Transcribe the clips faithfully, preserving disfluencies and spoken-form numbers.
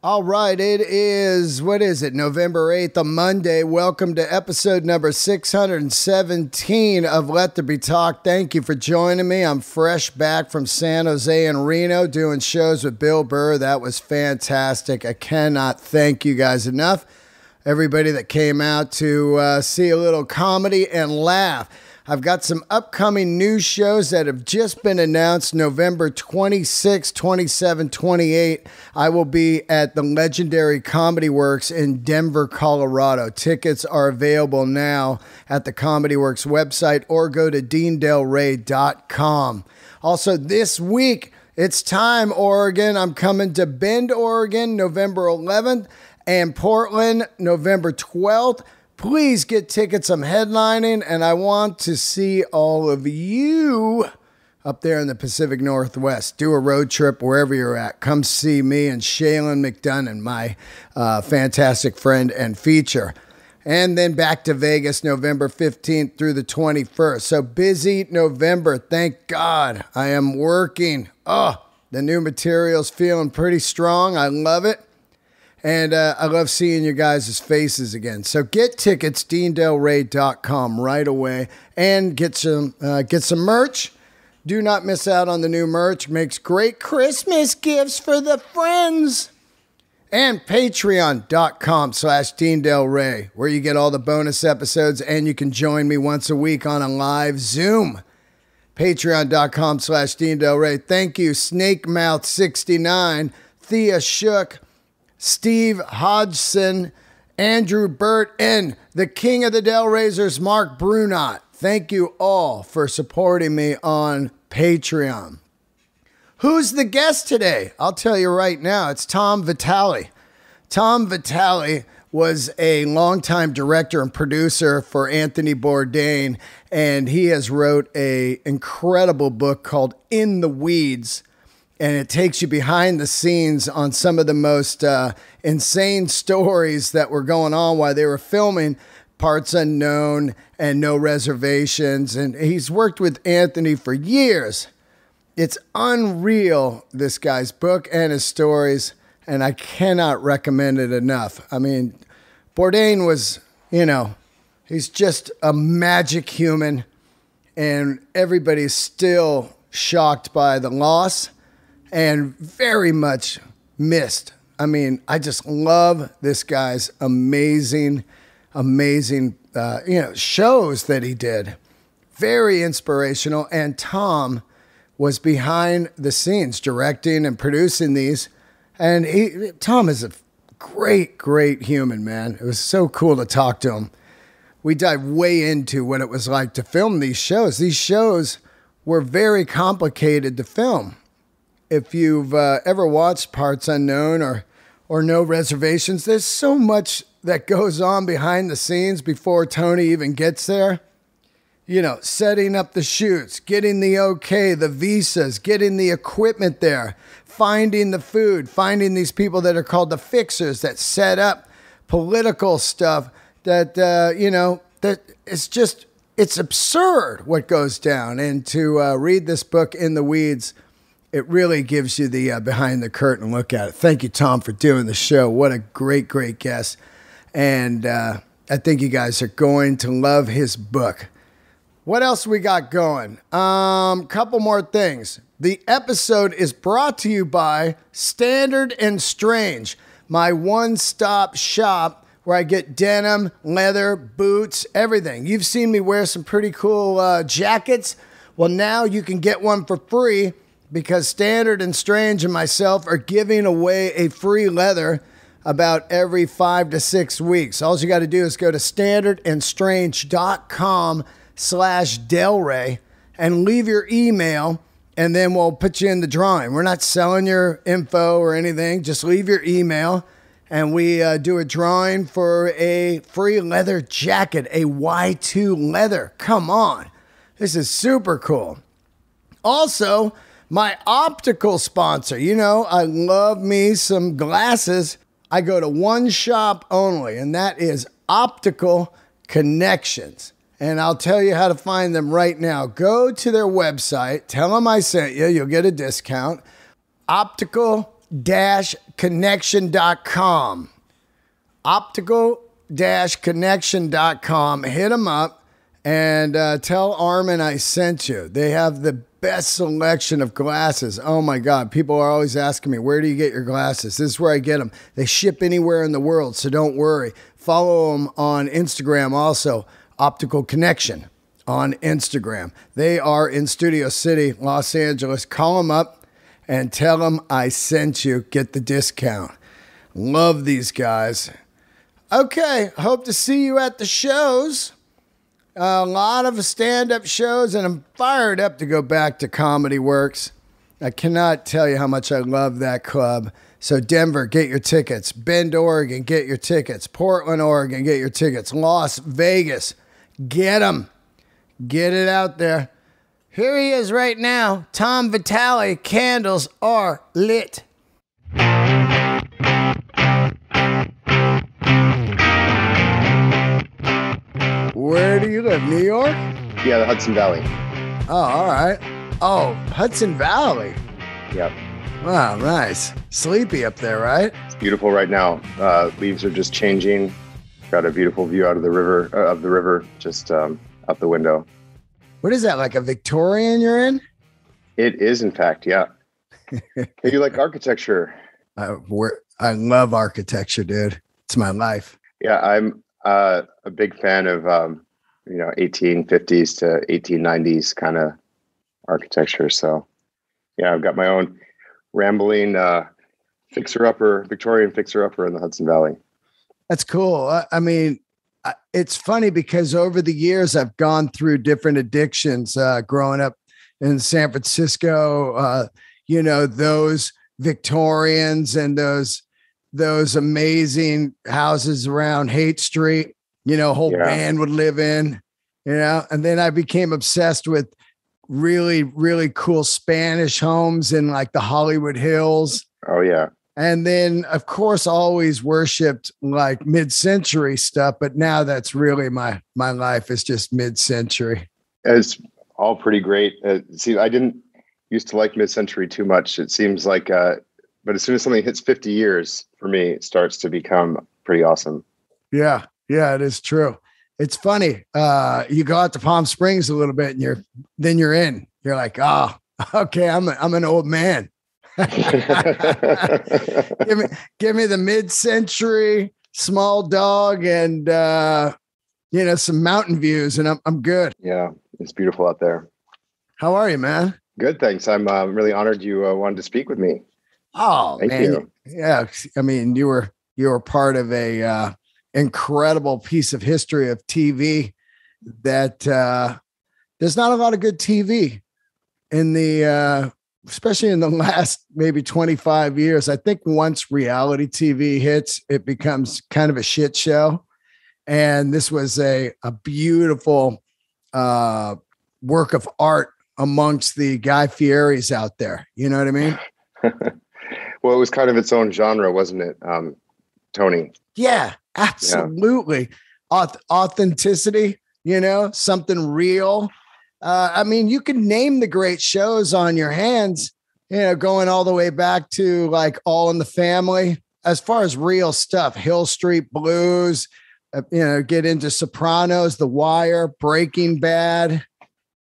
All right, it is, what is it, November eighth, a Monday. Welcome to episode number six hundred seventeen of Let There Be Talk. Thank you for joining me. I'm fresh back from San Jose and Reno doing shows with Bill Burr. That was fantastic. I cannot thank you guys enough. Everybody that came out to uh, see a little comedy and laugh. I've got some upcoming new shows that have just been announced. November twenty-sixth, twenty-seventh, twenty-eighth. I will be at the legendary Comedy Works in Denver, Colorado. Tickets are available now at the Comedy Works website or go to Dean Del Ray dot com. Also, this week, it's time, Oregon. I'm coming to Bend, Oregon, November eleventh, and Portland, November twelfth. Please get tickets. I'm headlining, and I want to see all of you up there in the Pacific Northwest. Do a road trip wherever you're at. Come see me and Shaylin McDunn and my uh, fantastic friend and feature. And then back to Vegas, November fifteenth through the twenty-first. So busy November. Thank God I am working. Oh, the new material's feeling pretty strong. I love it. And uh, I love seeing you guys' faces again. So get tickets, Dean Del Ray dot com right away. And get some, uh, get some merch. Do not miss out on the new merch. Makes great Christmas gifts for the friends. And Patreon dot com slash Dean Del Ray, where you get all the bonus episodes. And you can join me once a week on a live Zoom. Patreon dot com slash Dean Del Ray. Thank you, Snake Mouth sixty-nine, Thea Shook, Steve Hodgson, Andrew Burt, and the king of the Del Raisers, Mark Brunot. Thank you all for supporting me on Patreon. Who's the guest today? I'll tell you right now. It's Tom Vitale. Tom Vitale was a longtime director and producer for Anthony Bourdain, and he has wrote an incredible book called In the Weeds, and it takes you behind the scenes on some of the most uh, insane stories that were going on while they were filming Parts Unknown and No Reservations. And he's worked with Anthony for years. It's unreal, this guy's book and his stories, and I cannot recommend it enough. I mean, Bourdain was, you know, he's just a magic human, and everybody's still shocked by the loss. And very much missed. I mean, I just love this guy's amazing, amazing, uh, you know, shows that he did. Very inspirational. And Tom was behind the scenes directing and producing these. And he, Tom is a great, great human, man. It was so cool to talk to him. We dive way into what it was like to film these shows. These shows were very complicated to film. If you've uh, ever watched Parts Unknown or, or No Reservations, there's so much that goes on behind the scenes before Tony even gets there. You know, setting up the shoots, getting the okay, the visas, getting the equipment there, finding the food, finding these people that are called the fixers that set up political stuff that, uh, you know, that it's just, it's absurd what goes down. And to uh, read this book, In the Weeds, it really gives you the uh, behind the curtain look at it. Thank you, Tom, for doing the show. What a great, great guest. And uh, I think you guys are going to love his book. What else we got going? Um, couple more things. The episode is brought to you by Standard and Strange, my one-stop shop where I get denim, leather, boots, everything. You've seen me wear some pretty cool uh, jackets. Well, now you can get one for free, because Standard and Strange and myself are giving away a free leather about every five to six weeks. All you got to do is go to standard and strange dot com slash Del Ray and leave your email, and then we'll put you in the drawing. We're not selling your info or anything. Just leave your email, and we uh, do a drawing for a free leather jacket, a Y two leather. Come on. This is super cool. Also, my optical sponsor, you know, I love me some glasses. I go to one shop only, and that is Optical Connections. And I'll tell you how to find them right now. Go to their website. Tell them I sent you. You'll get a discount. Optical optical connection dot com. optical connection dot com. Hit them up and uh, tell Armin I sent you. They have the best selection of glasses. Oh my God. People are always asking me, where do you get your glasses? This is where I get them. They ship anywhere in the world, so don't worry. Follow them on Instagram also, Optical Connection on Instagram. They are in Studio City, Los Angeles. Call them up and tell them I sent you. Get the discount. Love these guys. Okay, hope to see you at the shows. A lot of stand-up shows, and I'm fired up to go back to Comedy Works. I cannot tell you how much I love that club. So Denver, get your tickets. Bend, Oregon, get your tickets. Portland, Oregon, get your tickets. Las Vegas, get them. Get it out there. Here he is right now. Tom Vitale, Candles Are Lit. Where do you live? New York? Yeah, the Hudson Valley. Oh, all right. Oh, Hudson Valley. Yep. Wow, nice. Sleepy up there, right? It's beautiful right now. Uh, leaves are just changing. Got a beautiful view out of the river, uh, of the river, just um, out the window. What is that, like a Victorian you're in? It is, in fact, yeah. Do you like architecture? I, we're, I love architecture, dude. It's my life. Yeah, I'm... Uh, a big fan of, um, you know, eighteen fifties to eighteen nineties kind of architecture. So, yeah, I've got my own rambling uh, fixer-upper, Victorian fixer-upper in the Hudson Valley. That's cool. I, I mean, I, it's funny because over the years, I've gone through different addictions. Uh, growing up in San Francisco, uh, you know, those Victorians and those those amazing houses around Haight Street, you know, whole yeah. band would live in, you know, and then I became obsessed with really, really cool Spanish homes in like the Hollywood Hills. Oh yeah. And then of course, always worshiped like mid-century stuff, but now that's really my, my life is just mid-century. It's all pretty great. Uh, see, I didn't used to like mid-century too much. It seems like, uh, but as soon as something hits fifty years, for me, it starts to become pretty awesome. Yeah. Yeah, it is true. It's funny. Uh, you go out to Palm Springs a little bit and you're, then you're in, you're like, oh, okay. I'm a, I'm an old man. give me, give me the mid-century small dog and, uh, you know, some mountain views and I'm, I'm good. Yeah. It's beautiful out there. How are you, man? Good. Thanks. I'm uh, really honored you uh, wanted to speak with me. Oh, thank man. You. Yeah. I mean, you were, you were part of a, uh, incredible piece of history of T V that, uh, there's not a lot of good T V in the, uh, especially in the last maybe twenty-five years. I think once reality T V hits, it becomes kind of a shit show. And this was a, a beautiful, uh, work of art amongst the Guy Fieris out there. You know what I mean? Well, it was kind of its own genre, wasn't it, um, Tony? Yeah, absolutely. Yeah. Auth- authenticity, you know, something real. Uh, I mean, you can name the great shows on your hands, you know, going all the way back to like All in the Family. As far as real stuff, Hill Street Blues, uh, you know, get into Sopranos, The Wire, Breaking Bad.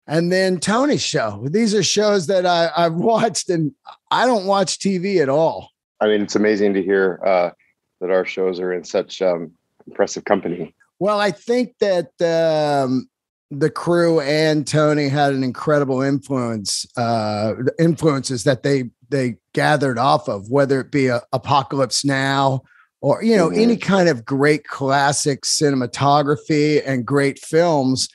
And then Tony's show. These are shows that I, I've watched, and I don't watch T V at all. I mean, it's amazing to hear uh, that our shows are in such um, impressive company. Well, I think that um, the crew and Tony had an incredible influence, uh, influences that they they gathered off of, whether it be a, Apocalypse Now or, you know, mm-hmm. any kind of great classic cinematography and great films.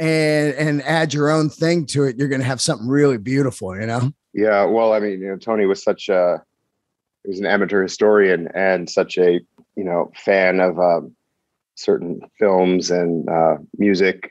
And and add your own thing to it, you're going to have something really beautiful, you know? Yeah, well, I mean, you know, Tony was such a, he was an amateur historian and such a, you know, fan of um, certain films and uh, music,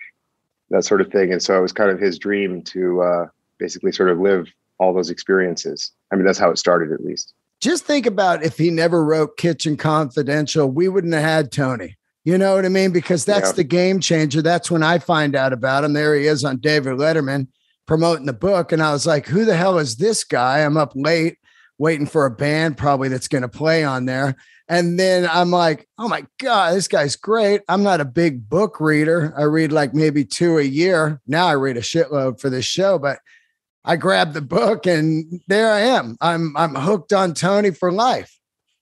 that sort of thing. And so it was kind of his dream to uh, basically sort of live all those experiences. I mean, that's how it started, at least. Just think about if he never wrote Kitchen Confidential, we wouldn't have had Tony. You know what I mean? Because that's yeah. the game changer. That's when I find out about him. There he is on David Letterman promoting the book. And I was like, who the hell is this guy? I'm up late waiting for a band probably that's going to play on there. And then I'm like, oh my God, this guy's great. I'm not a big book reader. I read like maybe two a year. Now I read a shitload for this show, but I grabbed the book and there I am. I'm, I'm hooked on Tony for life.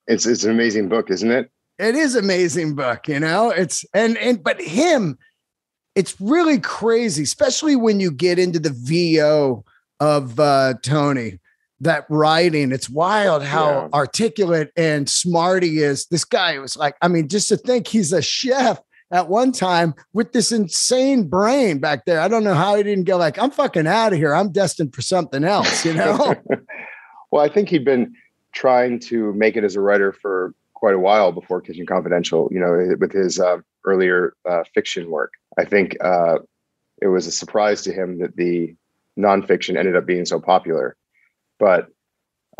It's, it's an amazing book, isn't it? It is an amazing book. You know, it's, and, and, but him, it's really crazy, especially when you get into the V O of uh, Tony, that writing. It's wild how yeah. articulate and smart he is. This guy was like, I mean, just to think he's a chef at one time with this insane brain back there. I don't know how he didn't go like, I'm fucking out of here. I'm destined for something else, you know? Well, I think he'd been trying to make it as a writer for quite a while before Kitchen Confidential, you know, with his uh, earlier uh, fiction work. I think uh, it was a surprise to him that the nonfiction ended up being so popular. But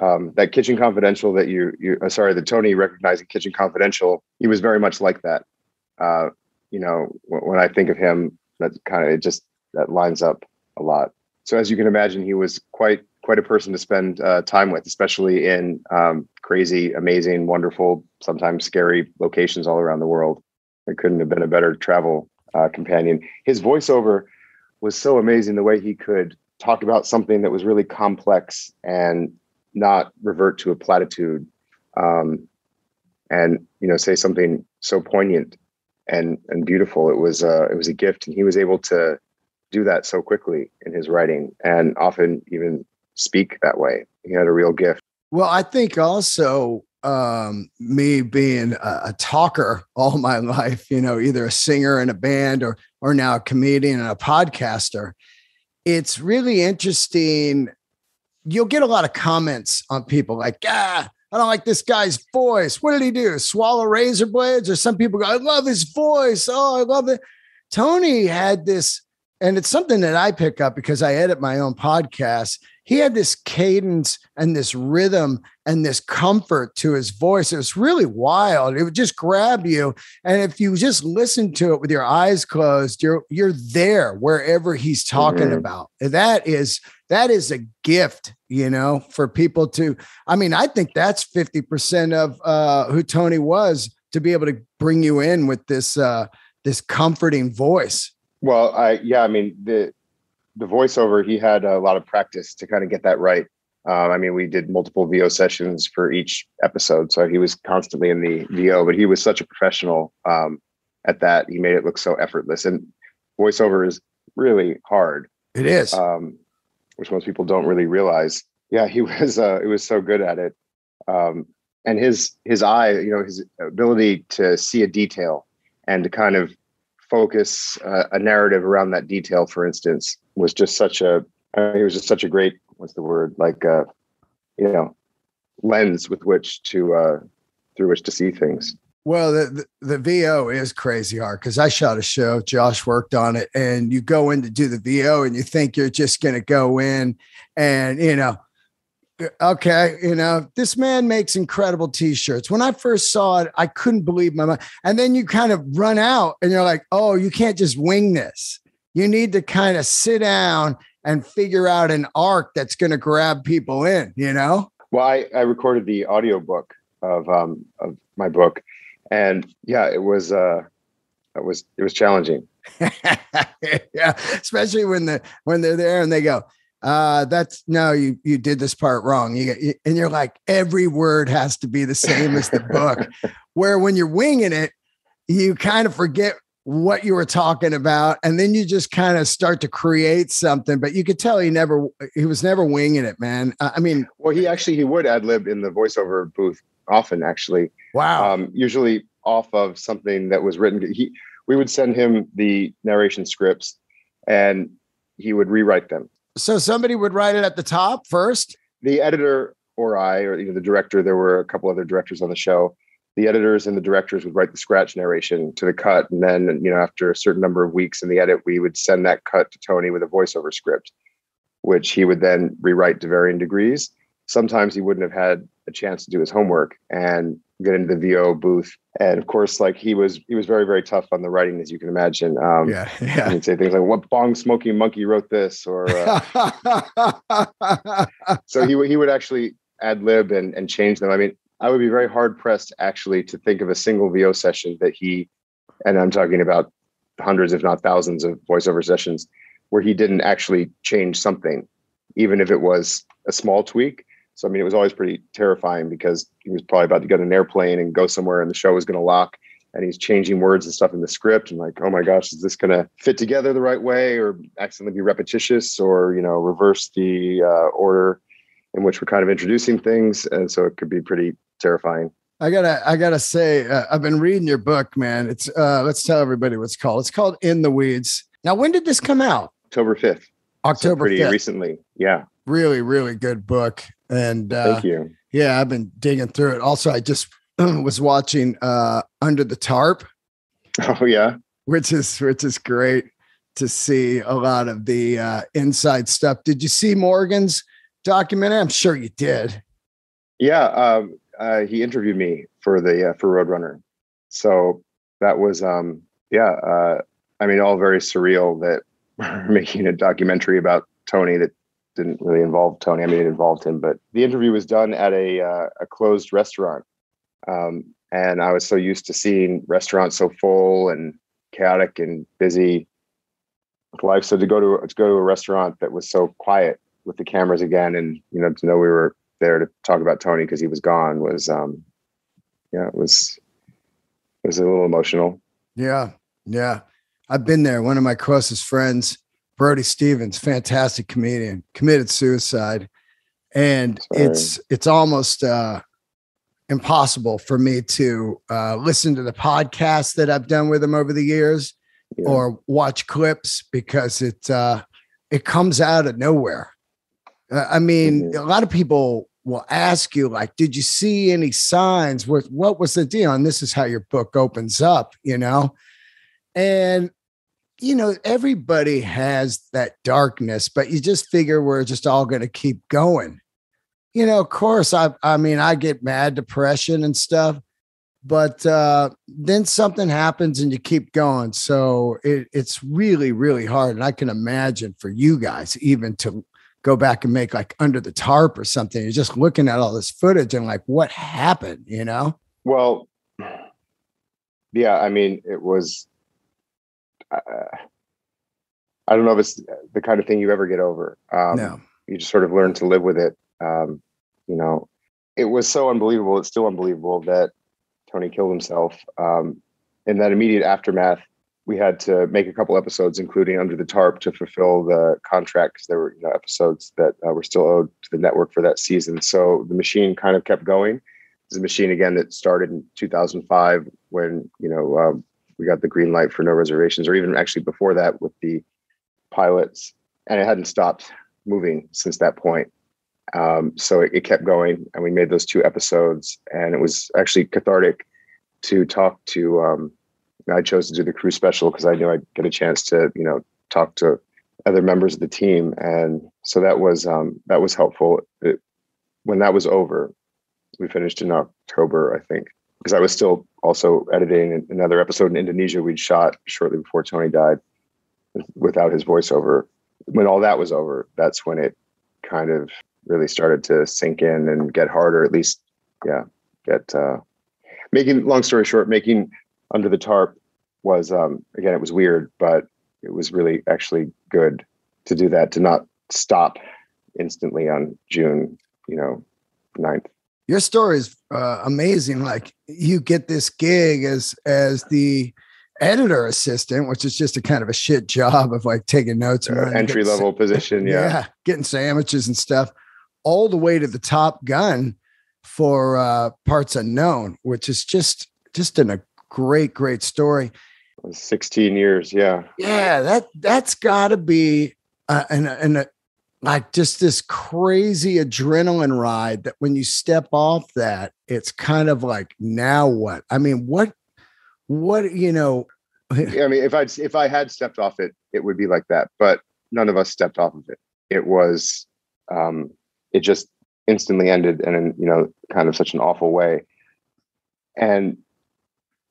um, that Kitchen Confidential that you, you uh, sorry, that Tony recognized in Kitchen Confidential, he was very much like that. Uh, you know, w- when I think of him, that kind of, it just, that lines up a lot. So as you can imagine, he was quite, quite a person to spend uh, time with, especially in um, crazy, amazing, wonderful, sometimes scary locations all around the world. There couldn't have been a better travel uh, companion. His voiceover was so amazing, the way he could talk about something that was really complex and not revert to a platitude, um, and, you know, say something so poignant and, and beautiful. It was, uh, it was a gift. And he was able to do that so quickly in his writing and often even speak that way. He had a real gift. Well, I think also, um, me being a, a talker all my life, you know, either a singer in a band or, or now a comedian and a podcaster, it's really interesting. You'll get a lot of comments on people like, ah, I don't like this guy's voice. What did he do? Swallow razor blades? Or some people go, I love his voice. Oh, I love it. Tony had this, and it's something that I pick up because I edit my own podcast. He had this cadence and this rhythm and this comfort to his voice. It was really wild. It would just grab you. And if you just listen to it with your eyes closed, you're, you're there wherever he's talking mm-hmm. about. That is, that is a gift, you know, for people to, I mean, I think that's fifty percent of uh, who Tony was, to be able to bring you in with this, uh, this comforting voice. Well, I, yeah, I mean, the, The voiceover, he had a lot of practice to kind of get that right. Um, I mean, we did multiple V O sessions for each episode, so he was constantly in the V O, but he was such a professional um, at that. He made it look so effortless. And voiceover is really hard. It is. Um, which most people don't really realize. Yeah, he was uh, it was so good at it. Um, and his his eye, you know, his ability to see a detail and to kind of focus uh, a narrative around that detail, for instance, was just such a, uh, it was just such a great, what's the word, like, uh, you know, lens with which to, uh, through which to see things. Well, the, the, the V O is crazy hard, because I shot a show, Josh worked on it, and you go in to do the V O and you think you're just going to go in and, you know, okay, you know, this man makes incredible t-shirts. When I first saw it, I couldn't believe my mind. And then you kind of run out and you're like, oh, you can't just wing this. You need to kind of sit down and figure out an arc that's going to grab people in, you know? Well, I, I recorded the audiobook of, um, of my book, and yeah, it was, uh, it was, it was challenging. Yeah. Especially when the, when they're there and they go, uh, that's no, you, you did this part wrong. You, you and you're like, every word has to be the same as the book, where when you're winging it, you kind of forget what you were talking about. And then you just kind of start to create something, but you could tell he never, he was never winging it, man. Uh, I mean, well, he actually, he would ad lib in the voiceover booth often, actually. Wow. Um, usually off of something that was written. He, we would send him the narration scripts and he would rewrite them. So somebody would write it at the top first? The editor or I, or you know, the director, there were a couple other directors on the show. The editors and the directors would write the scratch narration to the cut. And then, you know, after a certain number of weeks in the edit, we would send that cut to Tony with a voiceover script, which he would then rewrite to varying degrees. Sometimes he wouldn't have had a chance to do his homework and get into the V O booth. And of course, like he was, he was very, very tough on the writing, as you can imagine. Um, yeah, yeah. He'd say things like, what bong smoking monkey wrote this? Or, uh, so he, he would actually ad lib and, and change them. I mean, I would be very hard pressed actually to think of a single V O session that he, and I'm talking about hundreds, if not thousands of voiceover sessions, where he didn't actually change something, even if it was a small tweak. So, I mean, it was always pretty terrifying because he was probably about to get on an airplane and go somewhere and the show was going to lock, and he's changing words and stuff in the script. And like, oh my gosh, is this going to fit together the right way or accidentally be repetitious or, you know, reverse the uh, order in which we're kind of introducing things. And so it could be pretty terrifying. I gotta, I gotta say, uh, I've been reading your book, man. It's, uh, let's tell everybody what it's called. It's called In the Weeds. Now, when did this come out? October fifth. October fifth. So pretty recently. Yeah. Really, really good book. And uh, thank you. Yeah, I've been digging through it. Also, I just was watching uh, Under the Tarp. Oh yeah, which is which is great to see a lot of the uh, inside stuff. Did you see Morgan's documentary? I'm sure you did. Yeah, um, uh, he interviewed me for the uh, for Roadrunner, so that was um, yeah. Uh, I mean, all very surreal that we're making a documentary about Tony that didn't really involve Tony. I mean, it involved him, but the interview was done at a uh, a closed restaurant. Um, and I was so used to seeing restaurants so full and chaotic and busy with life. So to go to, to go to a restaurant that was so quiet with the cameras again, and, you know, to know we were there to talk about Tony 'cause he was gone was, um, yeah, it was, it was a little emotional. Yeah. Yeah. I've been there. One of my closest friends, Brody Stevens, fantastic comedian, committed suicide. And Sorry. it's, it's almost, uh, impossible for me to uh, listen to the podcasts that I've done with him over the years yeah. or watch clips because it, uh, it comes out of nowhere. Uh, I mean, mm-hmm. a lot of people will ask you, like, did you see any signs? What, what was the deal? And this is how your book opens up, you know? And, you know, everybody has that darkness, but you just figure we're just all going to keep going. You know, of course, I I mean, I get mad depression and stuff, but uh, then something happens and you keep going. So it, it's really, really hard. And I can imagine for you guys even to go back and make like Under the Tarp or something. You're just looking at all this footage and like, what happened, you know? Well, yeah, I mean, it was, uh, I don't know if it's the kind of thing you ever get over. Um, no. You just sort of learn to live with it. Um, you know, it was so unbelievable. It's still unbelievable that Tony killed himself. Um, in that immediate aftermath, we had to make a couple episodes, including Under the Tarp, to fulfill the contract, 'cause there were, you know, episodes that uh, were still owed to the network for that season. So the machine kind of kept going. It's a machine again that started in two thousand five when, you know, um, we got the green light for No Reservations, or even actually before that with the pilots, and it hadn't stopped moving since that point. Um, so it, it kept going, and we made those two episodes, and it was actually cathartic to talk to, um, I chose to do the crew special 'cause I knew I'd get a chance to, you know, talk to other members of the team. And so that was, um, that was helpful. It, when that was over, we finished in October, I think, 'cause I was still also editing another episode in Indonesia we'd shot shortly before Tony died without his voiceover. When all that was over, that's when it kind of really started to sink in and get harder, at least, yeah, get, uh, making, long story short, making Under the Tarp was, um, again, it was weird, but it was really actually good to do that, to not stop instantly on June, you know, ninth. Your story is uh, amazing. Like, you get this gig as, as the editor assistant, which is just a kind of a shit job of like taking notes. Uh, entry level sa- position. Yeah. yeah. Getting sandwiches and stuff. All the way to the top gun for uh, Parts Unknown, which is just just in a great, great story. sixteen years, yeah, yeah. That that's got to be uh, and and like just this crazy adrenaline ride that when you step off that, it's kind of like, now what? I mean, what what you know? I mean, if I if I had stepped off it, it would be like that. But none of us stepped off of it. It was. Um, It just instantly ended, and in, you know, kind of such an awful way. And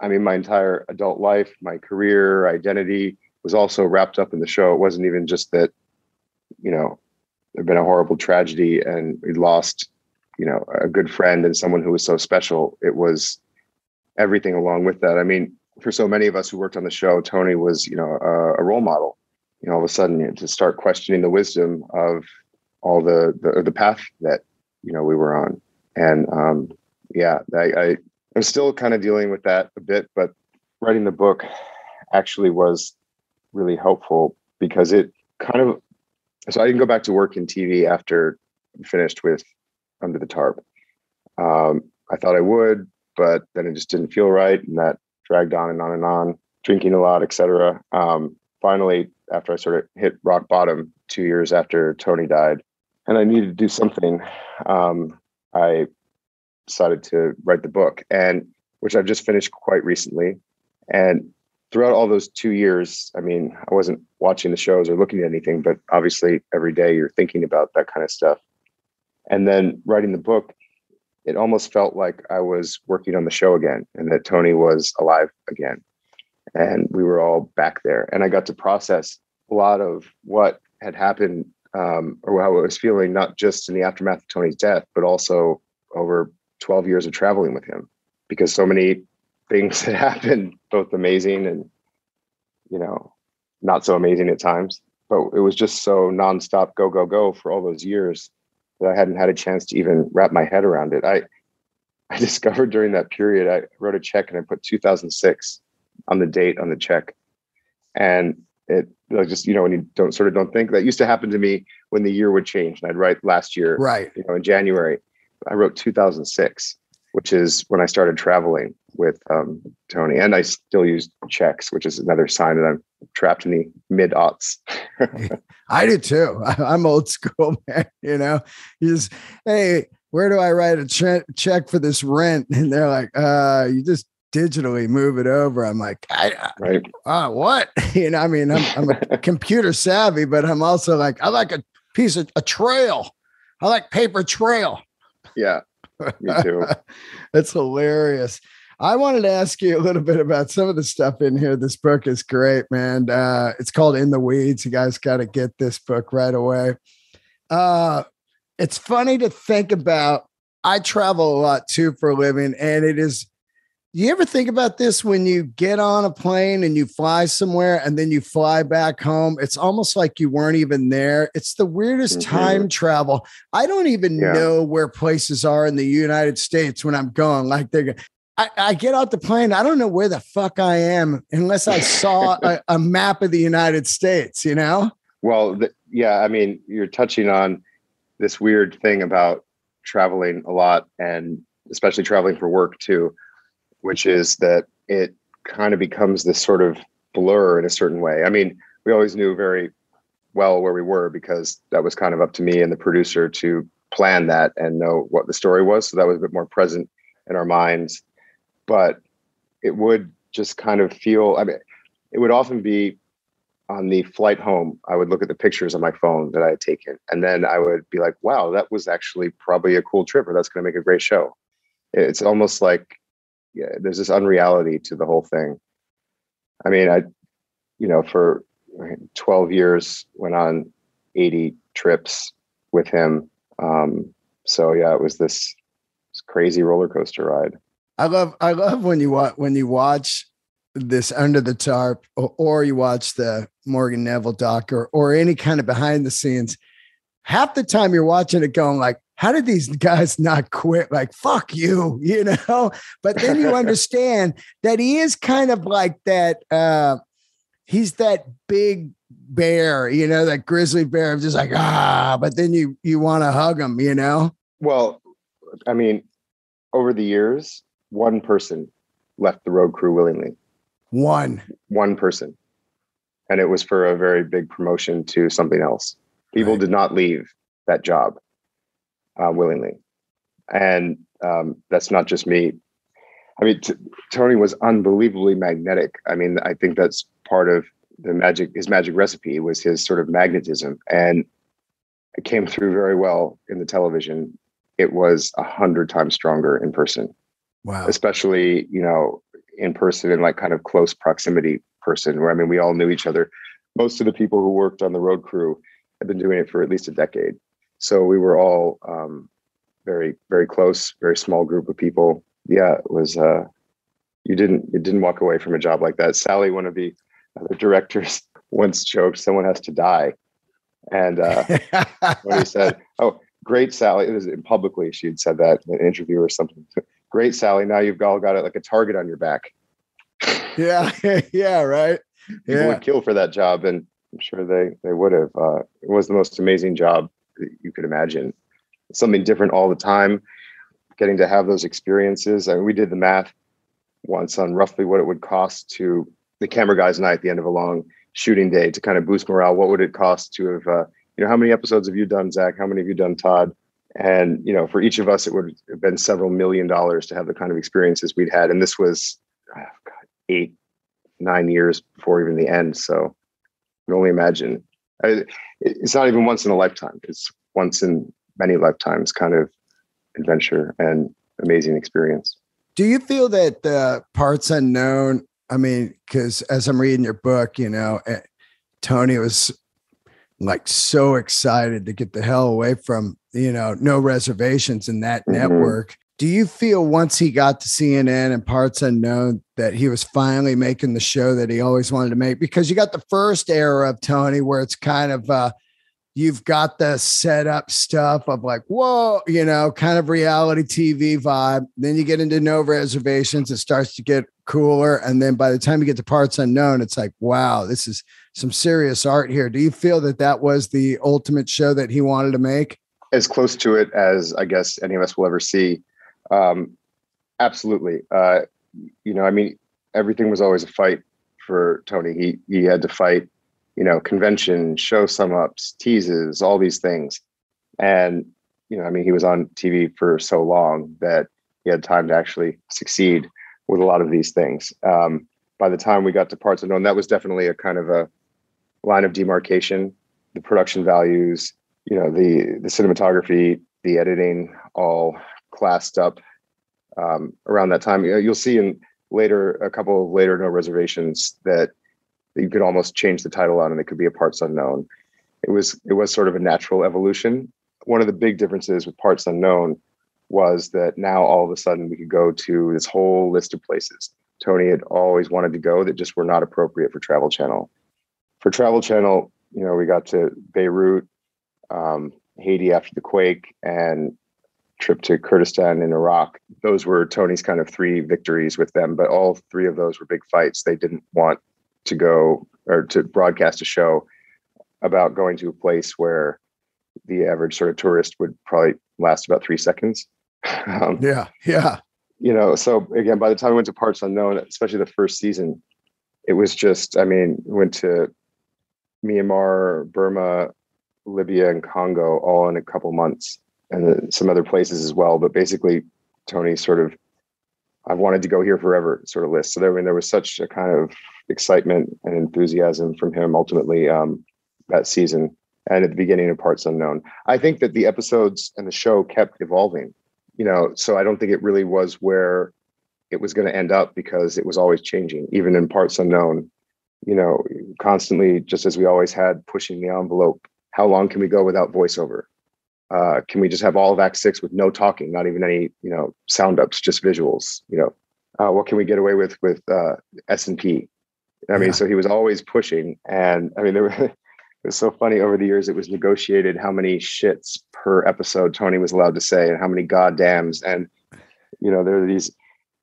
I mean, my entire adult life, my career, identity was also wrapped up in the show. It wasn't even just that, you know, there'd been a horrible tragedy and we lost you know, a good friend and someone who was so special. It was everything along with that. I mean, for so many of us who worked on the show, Tony was, you know, a, a role model. You know, all of a sudden, you know, to start questioning the wisdom of all the the, the path that, you know, we were on. And um, yeah, I, I, I'm still kind of dealing with that a bit, but writing the book actually was really helpful because it kind of, so I didn't go back to work in T V after I finished with Under the Tarp. Um, I thought I would, but then it just didn't feel right. And that dragged on and on and on, drinking a lot, et cetera. Um, finally, after I sort of hit rock bottom two years after Tony died and I needed to do something, um, I decided to write the book, and which I've just finished quite recently. And throughout all those two years, I mean, I wasn't watching the shows or looking at anything, but obviously every day you're thinking about that kind of stuff. And then writing the book, it almost felt like I was working on the show again and that Tony was alive again. And we were all back there. And I got to process a lot of what had happened, um, or how I was feeling, not just in the aftermath of Tony's death, but also over twelve years of traveling with him, because so many things had happened, both amazing and, you know, not so amazing at times. But it was just so nonstop go, go, go for all those years that I hadn't had a chance to even wrap my head around it. I I discovered during that period, I wrote a check and I put two thousand six on the date on the check. And it like just, you know, when you don't sort of don't think, that used to happen to me when the year would change and I'd write last year, right, you know, in January. I wrote two thousand six, which is when I started traveling with um, Tony. And I still used checks, which is another sign that I'm trapped in the mid-aughts. I do too. I'm old school, man. You know, you just, hey, where do I write a che- check for this rent? And they're like, uh, you just digitally move it over. I'm like, I, right. uh, what? You know, I mean, I'm, I'm a computer savvy, but I'm also like, I like a piece of a trail. I like paper trail. Yeah, me too. That's hilarious. I wanted to ask you a little bit about some of the stuff in here. This book is great, man. Uh, it's called In the Weeds. You guys got to get this book right away. Uh, it's funny to think about. I travel a lot too for a living, and it is. You ever think about this when you get on a plane and you fly somewhere and then you fly back home? It's almost like you weren't even there. It's the weirdest mm-hmm. time travel. I don't even yeah. know where places are in the United States when I'm going. Like they're, I, I get off the plane. I don't know where the fuck I am unless I saw a, a map of the United States, you know? Well, th- yeah. I mean, you're touching on this weird thing about traveling a lot, and especially traveling for work too, which is that it kind of becomes this sort of blur in a certain way. I mean, we always knew very well where we were because that was kind of up to me and the producer to plan that and know what the story was. So that was a bit more present in our minds, but it would just kind of feel, I mean, it would often be on the flight home. I would look at the pictures on my phone that I had taken, and then I would be like, wow, that was actually probably a cool trip, or that's going to make a great show. It's almost like, yeah, there's this unreality to the whole thing. I mean, I, you know, for twelve years went on eighty trips with him. Um, so yeah, it was this, this crazy roller coaster ride. I love, I love when you watch, when you watch this Under the Tarp, or, or you watch the Morgan Neville doc, or, or any kind of behind the scenes, half the time you're watching it going like, how did these guys not quit? Like, fuck you, you know? But then you understand that he is kind of like that. Uh, he's that big bear, you know, that grizzly bear. I'm just like, ah, but then you, you want to hug him, you know? Well, I mean, over the years, one person left the road crew willingly. One. One person. And it was for a very big promotion to something else. People right. did not leave that job. Uh, willingly. And um, that's not just me. I mean, t- Tony was unbelievably magnetic. I mean, I think that's part of the magic, his magic recipe was his sort of magnetism. And it came through very well in the television. It was a hundred times stronger in person. Wow. Especially, you know, in person and like kind of close proximity person where, I mean, we all knew each other. Most of the people who worked on the road crew had been doing it for at least a decade. So we were all um, very, very close, very small group of people. Yeah, it was, uh, you didn't, you didn't walk away from a job like that. Sally, one of the other directors, once joked, someone has to die. And uh, when he said, oh, great, Sally, it was publicly, she had said that in an interview or something. Great, Sally, now you've all got it like a target on your back. Yeah, yeah, right. People yeah. would kill for that job, and I'm sure they, they would have. Uh, it was the most amazing job that you could imagine. Something different all the time, getting to have those experiences. I mean, we did the math once on roughly what it would cost to the camera guys and I at the end of a long shooting day to kind of boost morale. What would it cost to have, uh, you know, how many episodes have you done, Zach? How many have you done, Todd? And, you know, for each of us, it would have been several million dollars to have the kind of experiences we'd had. And this was oh, God, eight, nine years before even the end. So I can only imagine. I, it's not even once in a lifetime. It's once in many lifetimes kind of adventure and amazing experience. Do you feel that the Parts Unknown, I mean, because as I'm reading your book, you know, Tony was like so excited to get the hell away from, you know, No Reservations in that mm-hmm. network. Do you feel once he got to C N N and Parts Unknown that he was finally making the show that he always wanted to make? Because you got the first era of Tony where it's kind of, uh, you've got the setup stuff of like, whoa, you know, kind of reality T V vibe. Then you get into No Reservations. It starts to get cooler. And then by the time you get to Parts Unknown, it's like, wow, this is some serious art here. Do you feel that that was the ultimate show that he wanted to make? As close to it as I guess any of us will ever see. Um, absolutely. Uh, you know, I mean, everything was always a fight for Tony. He, he had to fight, you know, convention, show sum-ups, teases, all these things. And, you know, I mean, he was on T V for so long that he had time to actually succeed with a lot of these things. Um, by the time we got to Parts Unknown, that was definitely a kind of a line of demarcation, the production values, you know, the, the cinematography, the editing, all classed up um, around that time. You know, you'll see in later, a couple of later No Reservations that you could almost change the title on and it could be a Parts Unknown. It was, it was sort of a natural evolution. One of the big differences with Parts Unknown was that now all of a sudden we could go to this whole list of places Tony had always wanted to go that just were not appropriate for Travel Channel. For Travel Channel, you know, we got to Beirut, um, Haiti after the quake, and trip to Kurdistan in Iraq. Those were Tony's kind of three victories with them, but all three of those were big fights. They didn't want to go or to broadcast a show about going to a place where the average sort of tourist would probably last about three seconds. Um, yeah. Yeah. You know, so again, by the time we went to Parts Unknown, especially the first season, it was just, I mean, went to Myanmar, Burma, Libya, and Congo all in a couple months and some other places as well. But basically Tony sort of, I've wanted to go here forever sort of list. So there, I mean, there was such a kind of excitement and enthusiasm from him ultimately um, that season and at the beginning of Parts Unknown. I think that the episodes and the show kept evolving, you know, so I don't think it really was where it was going to end up because it was always changing, even in Parts Unknown, you know, constantly, just as we always had, pushing the envelope. How long can we go without voiceover? Uh, can we just have all of Act Six with no talking, not even any, you know, sound ups, just visuals, you know, uh, what can we get away with, with uh, S and P? I mean, yeah. So he was always pushing. And I mean, there were, it was so funny over the years, it was negotiated how many shits per episode Tony was allowed to say and how many goddams. And, you know, there were these,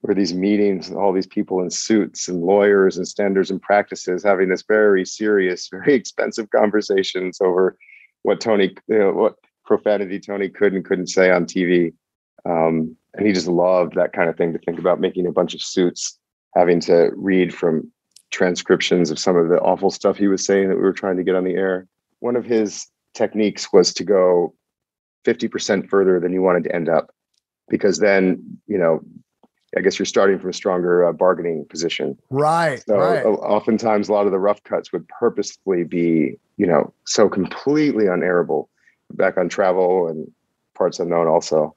were these meetings and all these people in suits and lawyers and standards and practices having this very serious, very expensive conversations over what Tony, you know, what profanity Tony could and couldn't say on T V. Um, and he just loved that kind of thing to think about, making a bunch of suits, having to read from transcriptions of some of the awful stuff he was saying that we were trying to get on the air. One of his techniques was to go fifty percent further than you wanted to end up, because then, you know, I guess you're starting from a stronger uh, bargaining position. Right. So right. Oftentimes a lot of the rough cuts would purposefully be, you know, so completely unairable back on Travel and Parts Unknown also.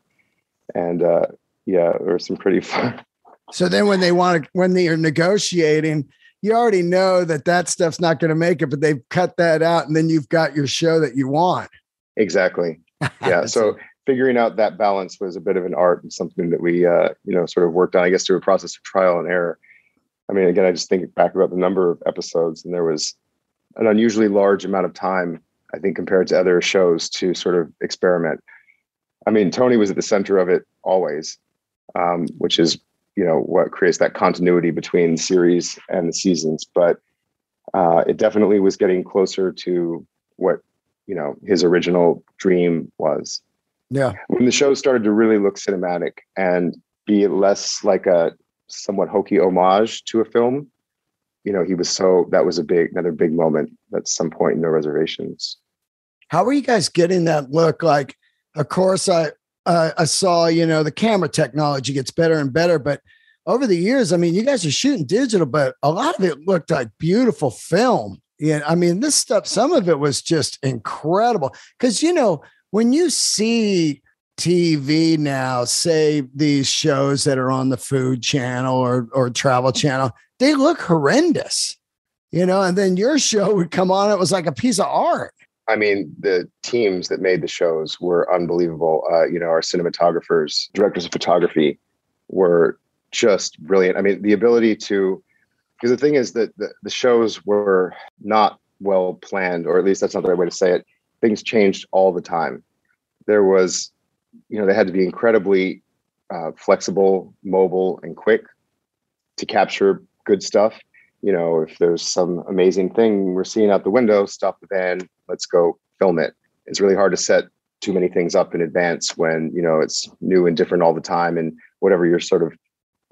And uh, yeah, there was some pretty fun. So then when they want to, when they are negotiating, you already know that that stuff's not going to make it, but they've cut that out. And then you've got your show that you want. Exactly. Yeah. So figuring out that balance was a bit of an art and something that we, uh, you know, sort of worked on, I guess, through a process of trial and error. I mean, again, I just think back about the number of episodes, and there was an unusually large amount of time, I think, compared to other shows to sort of experiment. I mean, Tony was at the center of it always, um, which is, you know, what creates that continuity between the series and the seasons. But uh, it definitely was getting closer to what, you know, his original dream was. Yeah. When the show started to really look cinematic and be less like a somewhat hokey homage to a film, you know, he was so, that was a big, another big moment at some point in No Reservations. How were you guys getting that look? Like, of course, I, uh, I saw, you know, the camera technology gets better and better, but over the years, I mean, you guys are shooting digital, but a lot of it looked like beautiful film. Yeah. I mean, this stuff, some of it was just incredible. 'Cause, you know, when you see T V now, say these shows that are on the Food Channel or, or Travel Channel, they look horrendous, you know, and then your show would come on. It was like a piece of art. I mean, the teams that made the shows were unbelievable. Uh, you know, our cinematographers, directors of photography were just brilliant. I mean, the ability to, because the thing is that the, the shows were not well planned, or at least that's not the right way to say it. Things changed all the time. There was, you know, they had to be incredibly uh, flexible, mobile, and quick to capture good stuff. You know, if there's some amazing thing we're seeing out the window, stop the van, let's go film it. It's really hard to set too many things up in advance when, you know, it's new and different all the time. And whatever you're sort of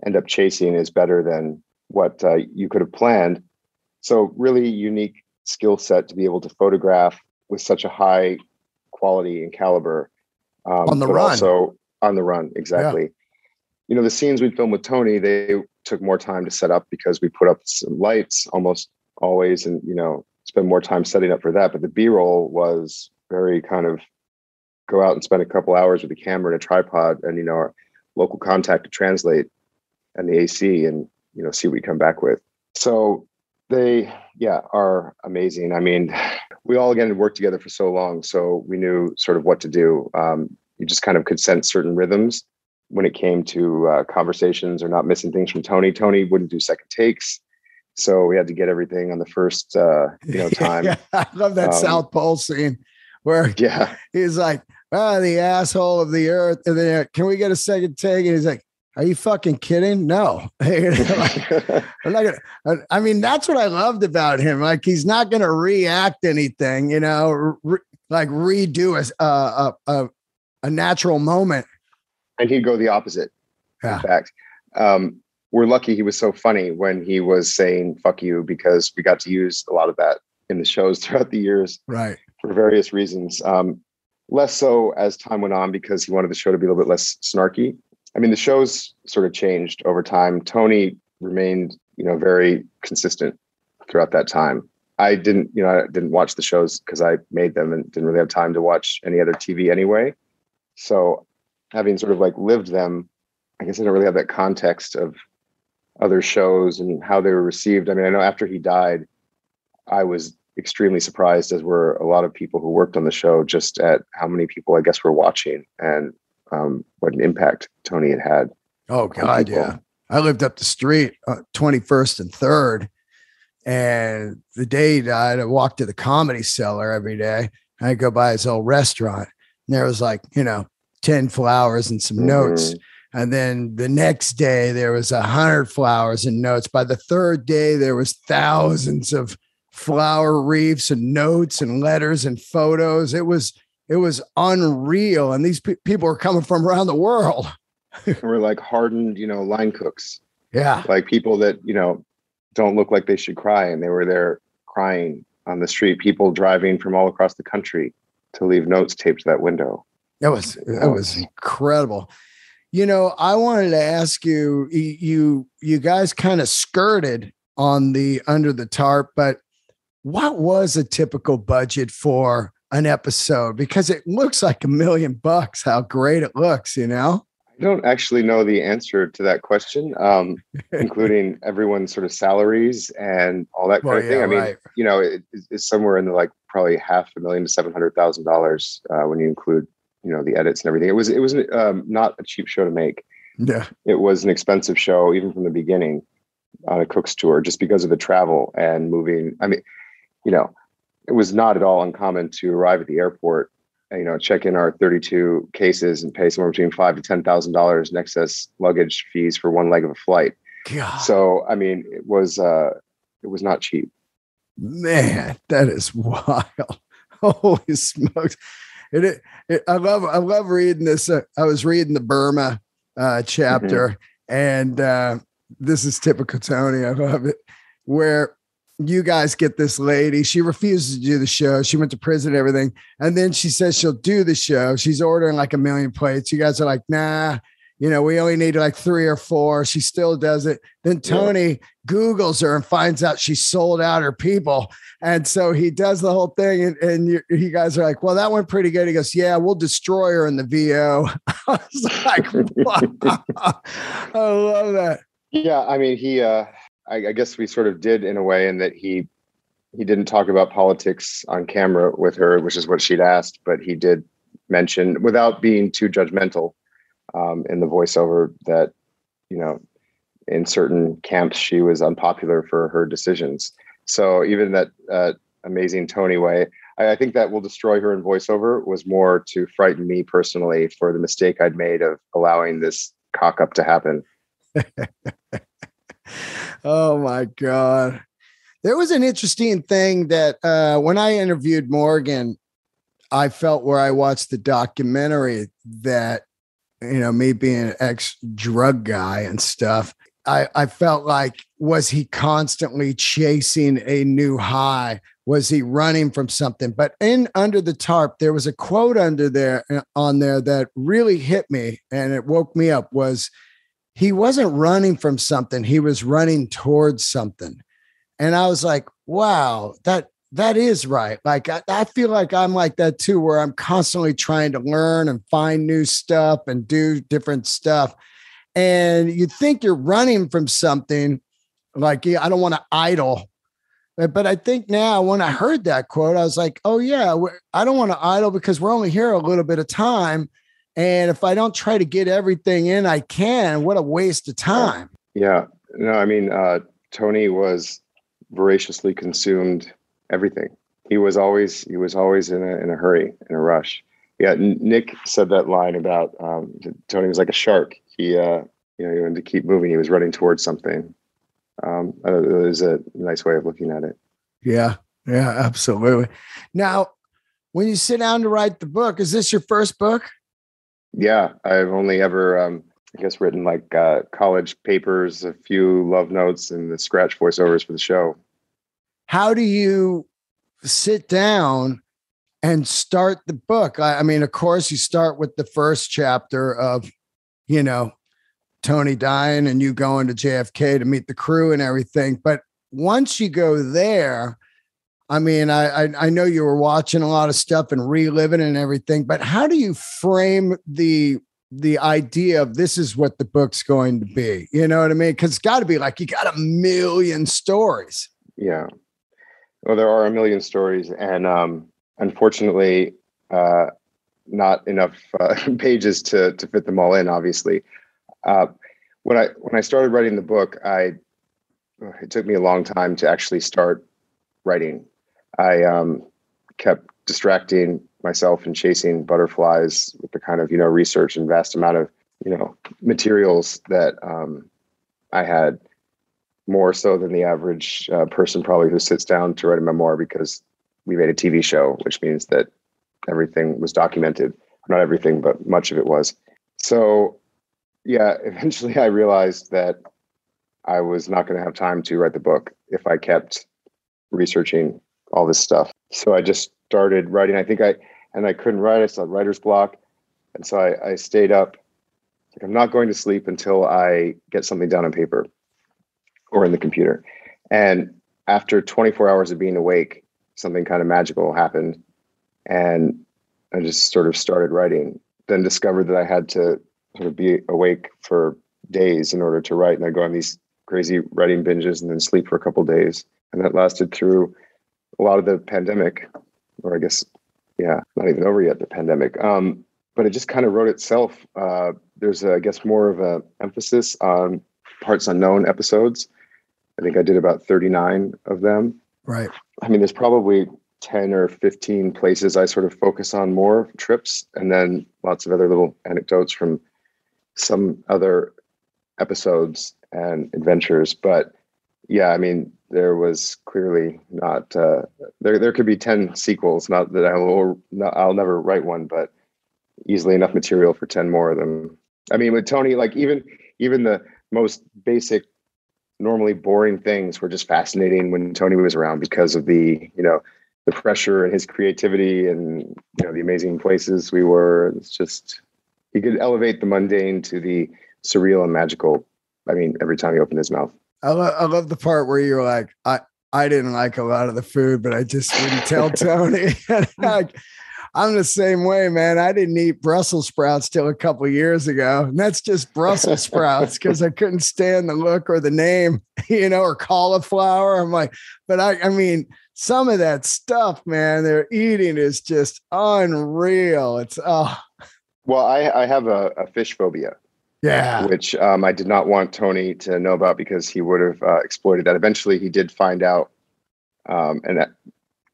end up chasing is better than what uh, you could have planned. So really unique skill set to be able to photograph with such a high quality and caliber. Um, on the run. Also on the run, exactly. Yeah. You know, the scenes we filmed with Tony, they took more time to set up because we put up some lights almost always and, you know, spend more time setting up for that. But the B-roll was very kind of go out and spend a couple hours with a camera and a tripod and, you know, our local contact to translate and the A C and, you know, see what we come back with. So they, yeah, are amazing. I mean, we all, again, worked together for so long, so we knew sort of what to do. Um, you just kind of could sense certain rhythms when it came to uh, conversations or not missing things from Tony. Tony wouldn't do second takes, so we had to get everything on the first uh, you know, time. Yeah, I love that um, South Pole scene where yeah. he's like, oh, the asshole of the earth. And then, like, can we get a second take? And he's like, are you fucking kidding? No. Like, I'm not gonna, I mean, that's what I loved about him. Like, he's not going to react anything, you know, re, like redo a, a, a, a natural moment. And he'd go the opposite. Yeah. In fact, um, we're lucky he was so funny when he was saying, fuck you, because we got to use a lot of that in the shows throughout the years. Right. For various reasons. Um, less so as time went on because he wanted the show to be a little bit less snarky. I mean, the shows sort of changed over time. Tony remained, you know, very consistent throughout that time. I didn't, you know, I didn't watch the shows because I made them and didn't really have time to watch any other T V anyway. So having sort of like lived them, I guess I don't really have that context of other shows and how they were received. I mean, I know after he died, I was extremely surprised, as were a lot of people who worked on the show, just at how many people, I guess, were watching and Um, what an impact Tony had had. Oh, God, yeah. I lived up the street, uh, twenty-first and third. And the day he died, I walked to the Comedy Cellar every day. And I'd go by his old restaurant. And there was like, you know, ten flowers and some mm-hmm. notes. And then the next day, there was one hundred flowers and notes. By the third day, there was thousands of flower wreaths and notes and letters and photos. It was It was unreal. And these pe- people are coming from around the world. We're like hardened, you know, line cooks. Yeah. Like people that, you know, don't look like they should cry. And they were there crying on the street. People driving from all across the country to leave notes taped to that window. That was, that was incredible. You know, I wanted to ask you, you, you guys kind of skirted on the Under the Tarp, but what was a typical budget for an episode, because it looks like a million bucks, how great it looks, you know? I don't actually know the answer to that question, um, including everyone's sort of salaries and all that well, kind of yeah, thing. I right. mean, you know, it, it's somewhere in the like probably half a million to seven hundred thousand dollars uh, when you include you know, the edits and everything. It was, it was um, not a cheap show to make. Yeah. It was an expensive show, even from the beginning, on A Cook's Tour, just because of the travel and moving. I mean, you know, it was not at all uncommon to arrive at the airport and, you know, check in our thirty-two cases and pay somewhere between five to ten thousand dollars in excess luggage fees for one leg of a flight. God. So, I mean, it was, uh, it was not cheap. Man, that is wild. Holy smokes. It, it, it, I love, I love reading this. Uh, I was reading the Burma uh, chapter mm-hmm. and uh, this is typical Tony. I love it. Where you guys get this lady, she refuses to do the show. She went to prison and everything. And then she says she'll do the show. She's ordering like a million plates. You guys are like, nah, you know, we only need like three or four. She still does it. Then Tony yeah. Googles her and finds out she sold out her people. And so he does the whole thing. And, and you, you guys are like, well, that went pretty good. He goes, yeah, we'll destroy her in the V O. I was like, wow. I love that. Yeah. I mean, he, uh, I, I guess we sort of did in a way, in that he, he didn't talk about politics on camera with her, which is what she'd asked, but he did mention, without being too judgmental, Um, in the voiceover, that, you know, in certain camps, she was unpopular for her decisions. So even that uh, amazing Tony way, I, I think that will destroy her in voiceover was more to frighten me personally for the mistake I'd made of allowing this cock up to happen. Oh, my God. There was an interesting thing that uh, when I interviewed Morgan, I felt where I watched the documentary that, you know, me being an ex drug guy and stuff, I, I felt like, was he constantly chasing a new high? Was he running from something? But in Under the Tarp, there was a quote under there on there that really hit me and it woke me up, was he wasn't running from something. He was running towards something. And I was like, wow, that, that is right. Like, I, I feel like I'm like that too, where I'm constantly trying to learn and find new stuff and do different stuff. And you think you're running from something, like, yeah, I don't want to idle. But I think now when I heard that quote, I was like, oh yeah, I don't want to idle because we're only here a little bit of time. And if I don't try to get everything in I can, what a waste of time. Yeah, no, I mean, uh, Tony was voraciously consumed everything. He was always, he was always in a, in a hurry, in a rush. Yeah. Nick said that line about, um, Tony was like a shark. He, uh, you know, he wanted to keep moving. He was running towards something. Um, uh, it was a nice way of looking at it. Yeah. Yeah, absolutely. Now, when you sit down to write the book, is this your first book? Yeah. I've only ever, um, I guess written like, uh, college papers, a few love notes and the scratch voiceovers for the show. How do you sit down and start the book? I, I mean, of course, you start with the first chapter of, you know, Tony dying and you going to J F K to meet the crew and everything. But once you go there, I mean, I, I, I know you were watching a lot of stuff and reliving and everything, but how do you frame the the idea of this is what the book's going to be? You know what I mean? Because it's got to be like you got a million stories. Yeah. Well, there are a million stories, and um, unfortunately, uh, not enough uh, pages to to fit them all in. Obviously, uh, when I when I started writing the book, I it took me a long time to actually start writing. I um, kept distracting myself and chasing butterflies with the kind of you know research and vast amount of you know materials that um, I had. More so than the average uh, person probably who sits down to write a memoir, because we made a T V show, which means that everything was documented. Not everything, but much of it was. So yeah, eventually I realized that I was not going to have time to write the book if I kept researching all this stuff. So I just started writing. I think I, and I couldn't write. I still had writer's block. And so I, I stayed up. Like, I'm not going to sleep until I get something down on paper. Or in the computer. And after twenty-four hours of being awake, something kind of magical happened. And I just sort of started writing, then discovered that I had to sort of be awake for days in order to write. And I go on these crazy writing binges and then sleep for a couple of days. And that lasted through a lot of the pandemic, or I guess, yeah, not even over yet, the pandemic. Um, but it just kind of wrote itself. Uh, there's, a, I guess, more of an emphasis on Parts Unknown episodes. I think I did about thirty-nine of them. Right. I mean, there's probably ten or fifteen places I sort of focus on more, trips, and then lots of other little anecdotes from some other episodes and adventures. But yeah, I mean, there was clearly not, uh, there, there could be ten sequels, not that I will, not, I'll never write one, but easily enough material for ten more of them. I mean, with Tony, like even, even the most basic, normally boring things were just fascinating when Tony was around because of the, you know, the pressure and his creativity and, you know, the amazing places we were. It's just, he could elevate the mundane to the surreal and magical. I mean, every time he opened his mouth. I, lo- I love the part where you're like, I, I didn't like a lot of the food, but I just wouldn't tell Tony. Like, I'm the same way, man. I didn't eat Brussels sprouts till a couple of years ago. And that's just Brussels sprouts because I couldn't stand the look or the name, you know, or cauliflower. I'm like, but I, I mean, some of that stuff, man, they're eating is just unreal. It's, oh. Well, I, I have a, a fish phobia. Yeah. Which um, I did not want Tony to know about because he would have uh, exploited that. Eventually he did find out, um, and that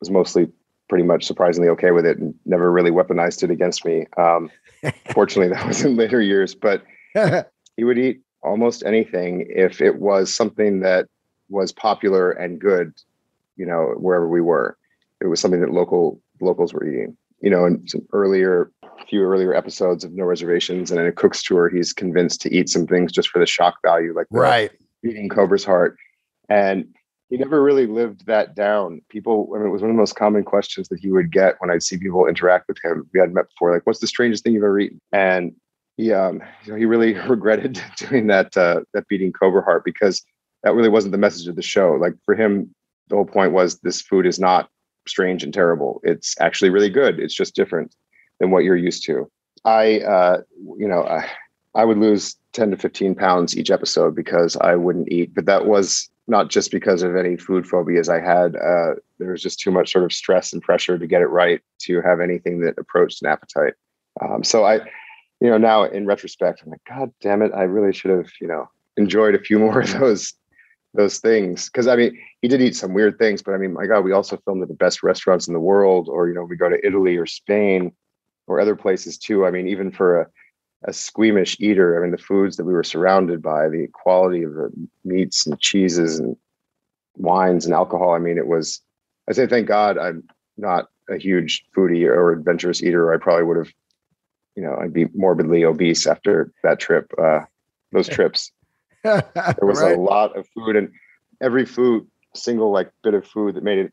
was mostly pretty much surprisingly okay with it and never really weaponized it against me. Um, fortunately, that was in later years, but he would eat almost anything if it was something that was popular and good, you know, wherever we were. It was something that local locals were eating. You know, in some earlier, few earlier episodes of No Reservations and in A Cook's Tour, he's convinced to eat some things just for the shock value, like right. eating cobra's heart. And he never really lived that down. People, I mean, it was one of the most common questions that he would get when I'd see people interact with him. We hadn't met before, like, what's the strangest thing you've ever eaten? And he, um, you know, he really regretted doing that, uh, that beating cobra heart, because that really wasn't the message of the show. Like for him, the whole point was this food is not strange and terrible. It's actually really good. It's just different than what you're used to. I, uh, you know, I, I would lose ten to fifteen pounds each episode because I wouldn't eat, but that was not just because of any food phobias I had. Uh, there was just too much sort of stress and pressure to get it right to have anything that approached an appetite. Um, so I, you know, now in retrospect, I'm like, God damn it. I really should have, you know, enjoyed a few more of those those things. Cause I mean, he did eat some weird things, but I mean, my God, we also filmed at the best restaurants in the world, or, you know, we go to Italy or Spain or other places too. I mean, even for a, a squeamish eater, I mean, the foods that we were surrounded by, the quality of the meats and cheeses and wines and alcohol. I mean, it was, I say, thank God I'm not a huge foodie or adventurous eater. I probably would have, you know, I'd be morbidly obese after that trip, uh, those trips. There was right. a lot of food, and every food, single like bit of food that made it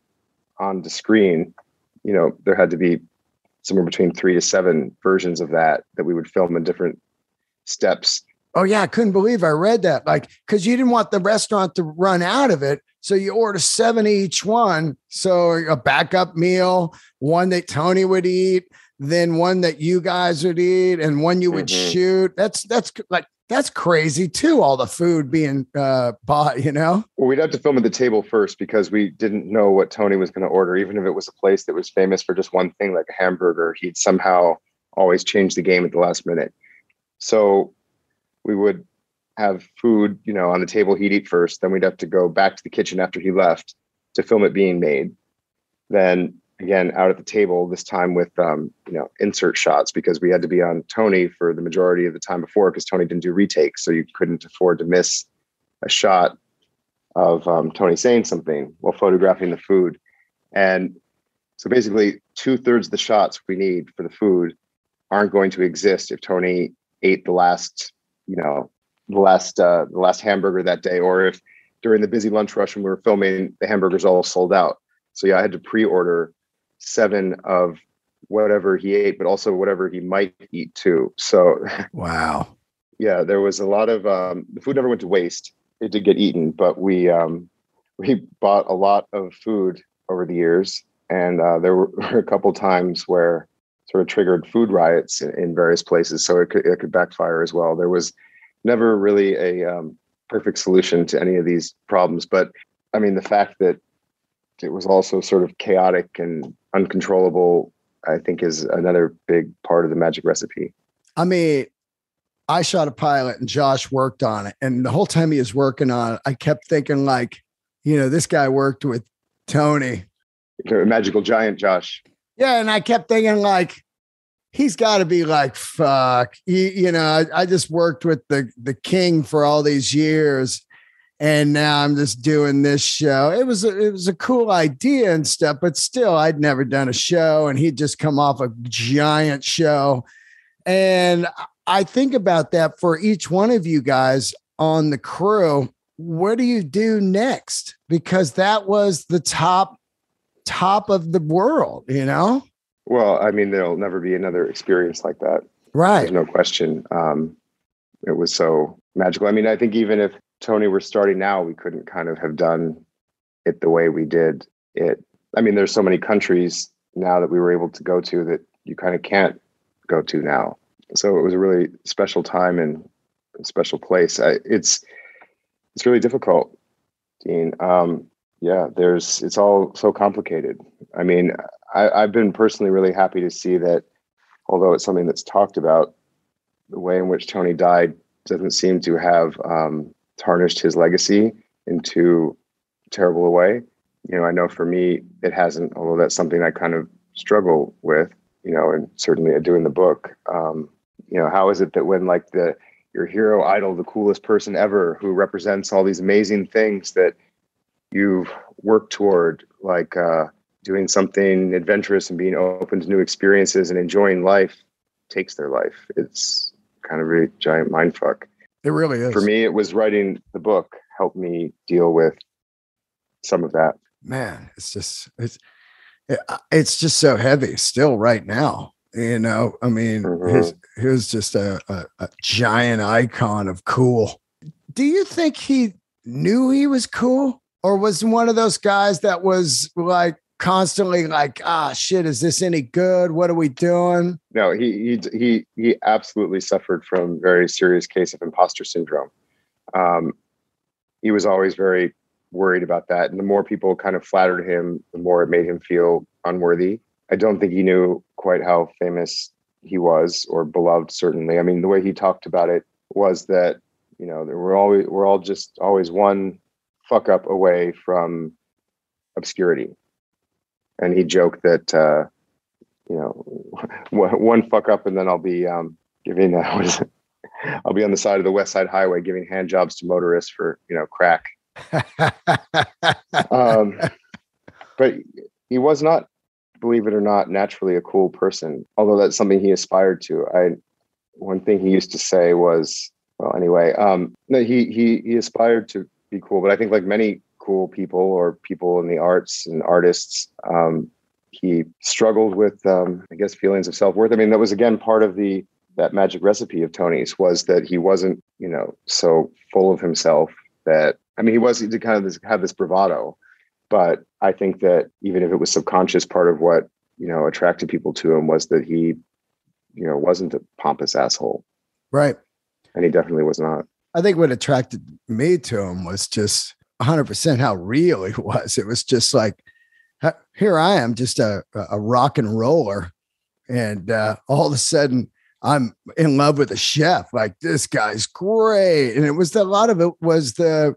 on the screen, you know, there had to be somewhere between three to seven versions of that that we would film in different steps. Oh yeah, I couldn't believe I read that. Like, because you didn't want the restaurant to run out of it, so you order seven each one. So a backup meal, one that Tony would eat, then one that you guys would eat, and one you would mm-hmm. shoot. That's that's like. That's crazy too, all the food being uh, bought, you know? Well, we'd have to film at the table first because we didn't know what Tony was going to order. Even if it was a place that was famous for just one thing, like a hamburger, he'd somehow always change the game at the last minute. So we would have food, you know, on the table, he'd eat first. Then we'd have to go back to the kitchen after he left to film it being made. Then again, out at the table, this time with, um, you know, insert shots, because we had to be on Tony for the majority of the time before, because Tony didn't do retakes. So you couldn't afford to miss a shot of um, Tony saying something while photographing the food. And so basically two thirds of the shots we need for the food aren't going to exist if Tony ate the last, you know, the last, uh, the last hamburger that day, or if during the busy lunch rush when we were filming, the hamburgers all sold out. So yeah, I had to pre-order seven of whatever he ate, but also whatever he might eat too. So wow. Yeah, there was a lot of um the food never went to waste. It did get eaten, but we um we bought a lot of food over the years, and uh there were, were a couple times where sort of triggered food riots in, in various places, so it could, it could backfire as well. There was never really a um perfect solution to any of these problems, but I mean the fact that it was also sort of chaotic and uncontrollable, I think is another big part of the magic recipe. I mean, I shot a pilot and Josh worked on it. And the whole time he was working on it, I kept thinking like, you know, this guy worked with Tony. Magical Giant Josh. Yeah. And I kept thinking like, he's got to be like, fuck, you, you know, I, I just worked with the, the king for all these years. And now I'm just doing this show. It was a, it was a cool idea and stuff, but still I'd never done a show and he'd just come off a giant show. And I think about that for each one of you guys on the crew. What do you do next? Because that was the top, top of the world, you know? Well, I mean, there'll never be another experience like that. Right. There's no question. Um, it was so magical. I mean, I think even if Tony were starting now, we couldn't kind of have done it the way we did it. I mean, there's so many countries now that we were able to go to that you kind of can't go to now. So it was a really special time and a special place. I, it's it's really difficult, Dean. Um, yeah, there's it's all so complicated. I mean, I, I've been personally really happy to see that, although it's something that's talked about, the way in which Tony died doesn't seem to have um, tarnished his legacy in too terrible a way. You know, I know for me it hasn't, although that's something I kind of struggle with. You know, and certainly I do in the book. Um, you know, how is it that when like the your hero idol, the coolest person ever, who represents all these amazing things that you've worked toward, like uh, doing something adventurous and being open to new experiences and enjoying life, takes their life? It's kind of a giant mindfuck. It really is. For me, it was writing the book helped me deal with some of that. Man, it's just it's. It's just so heavy still right now, you know. I mean, mm-hmm. he's, he's just a, a, a giant icon of cool. Do you think he knew he was cool, or was one of those guys that was like constantly like, ah, shit, is this any good? What are we doing? No, he he he he absolutely suffered from a very serious case of imposter syndrome. Um, he was always very worried about that, and the more people kind of flattered him, the more it made him feel unworthy. I don't think he knew quite how famous he was or beloved, certainly. I mean, the way he talked about it was that, you know, there were always we're all just always one fuck up away from obscurity. And he joked that uh you know, one fuck up and then I'll be um giving uh, what is it? I'll be on the side of the West Side Highway giving hand jobs to motorists for, you know, crack. um, but he was not, believe it or not, naturally a cool person, although that's something he aspired to. I one thing he used to say was, well, anyway, um, no, he he he aspired to be cool, but I think like many cool people or people in the arts and artists, um, he struggled with, um, I guess, feelings of self-worth. I mean, that was again part of the that magic recipe of Tony's, was that he wasn't, you know, so full of himself that. I mean, he was he did kind of this, have this bravado, but I think that even if it was subconscious, part of what, you know, attracted people to him was that he, you know, wasn't a pompous asshole. Right. And he definitely was not. I think what attracted me to him was just one hundred percent how real he was. It was just like, here I am, just a, a rock and roller. And uh, all of a sudden, I'm in love with a chef. Like, this guy's great. And it was the, a lot of it was the,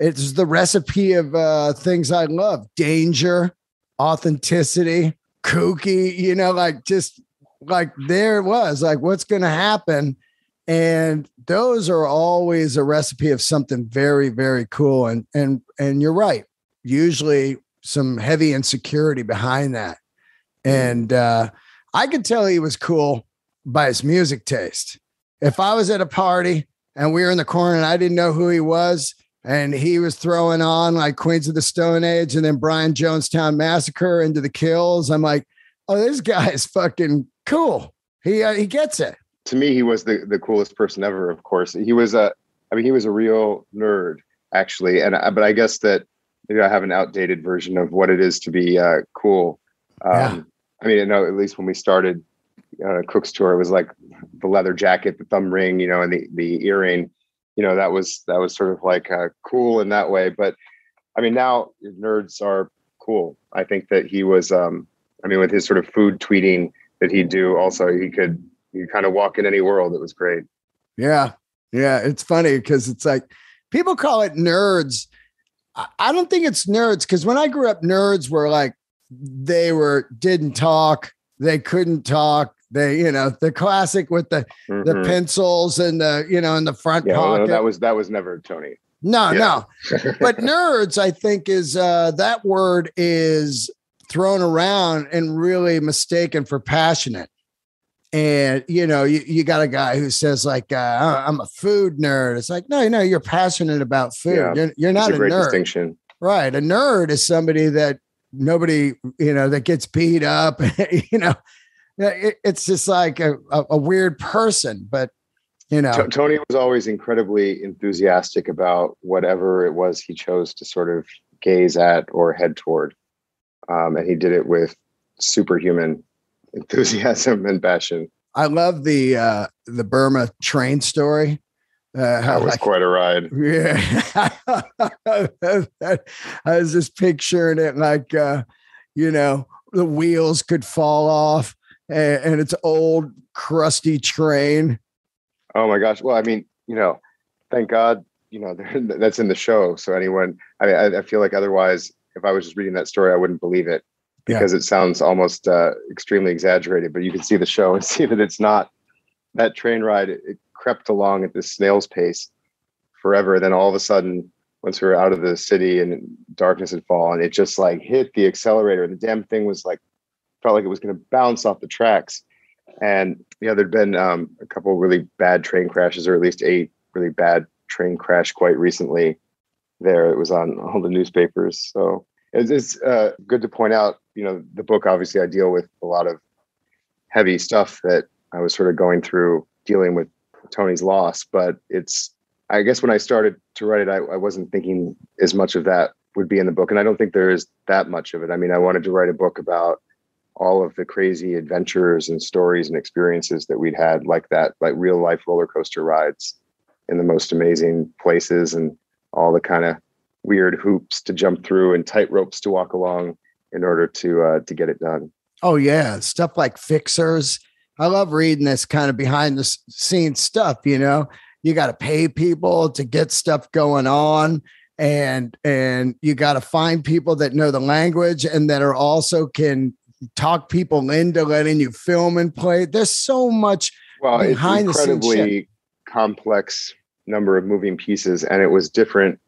it's the recipe of uh, things I love: danger, authenticity, kooky, you know, like just like there it was, like what's going to happen. And those are always a recipe of something very, very cool. And, and, and you're right. Usually some heavy insecurity behind that. And uh, I could tell he was cool by his music taste. If I was at a party and we were in the corner and I didn't know who he was, and he was throwing on like Queens of the Stone Age and then Brian Jonestown Massacre, Into the Kills, I'm like, oh, this guy is fucking cool. He uh, he gets it. To me, he was the, the coolest person ever. Of course, he was a. I mean, he was a real nerd, actually. And I, but I guess that maybe I have an outdated version of what it is to be uh, cool. Um, yeah. I mean, you know, at least when we started uh, A Cook's Tour, it was like the leather jacket, the thumb ring, you know, and the the earring. You know, that was that was sort of like uh, cool in that way. But I mean, now nerds are cool. I think that he was um, I mean, with his sort of food tweeting that he'd do also, he could, you kind of walk in any world. It was great. Yeah. Yeah. It's funny because it's like people call it nerds. I don't think it's nerds because when I grew up, nerds were like, they were, didn't talk. They couldn't talk. They, you know, the classic with the, mm-hmm. the pencils and the, you know, in the front yeah, pocket. No, that was, that was never Tony. No, yeah. no. But nerds, I think is, uh, that word is thrown around and really mistaken for passionate. And, you know, you, you got a guy who says like, uh, I'm a food nerd. It's like, no, no, you're passionate about food. Yeah. You're, you're not a, a great nerd. Distinction. Right. A nerd is somebody that nobody, you know, that gets beat up, you know, it, it's just like a, a, a weird person, but you know, T- Tony was always incredibly enthusiastic about whatever it was he chose to sort of gaze at or head toward. Um, and he did it with superhuman enthusiasm and passion. I love the uh the Burma train story. Uh, that was like, quite a ride. Yeah, I was just picturing it like uh, you know, the wheels could fall off, and, and it's old crusty train. Oh my gosh! Well, I mean, you know, thank God, you know, that's in the show. So anyone, I mean, I, I feel like otherwise, if I was just reading that story, I wouldn't believe it. Because yeah. it sounds almost uh, extremely exaggerated, but you can see the show and see that it's not. That train ride, it, it crept along at this snail's pace forever. Then all of a sudden, once we were out of the city and darkness had fallen, it just like hit the accelerator. The damn thing was like, felt like it was going to bounce off the tracks. And yeah, there'd been um, a couple really bad train crashes, or at least a really bad train crash quite recently there. It was on all the newspapers. So it's, it's uh, good to point out. You know, the book, obviously, I deal with a lot of heavy stuff that I was sort of going through dealing with Tony's loss. But it's, I guess when I started to write it, I, I wasn't thinking as much of that would be in the book. And I don't think there is that much of it. I mean, I wanted to write a book about all of the crazy adventures and stories and experiences that we'd had like that, like real life roller coaster rides in the most amazing places and all the kind of weird hoops to jump through and tight ropes to walk along in order to uh, to get it done. Oh, yeah. Stuff like fixers. I love reading this kind of behind the scenes stuff. You know, you got to pay people to get stuff going on, and and you got to find people that know the language and that are also can talk people into letting you film and play. There's so much well, behind it's incredibly the scenes shit. Complex number of moving pieces, and it was different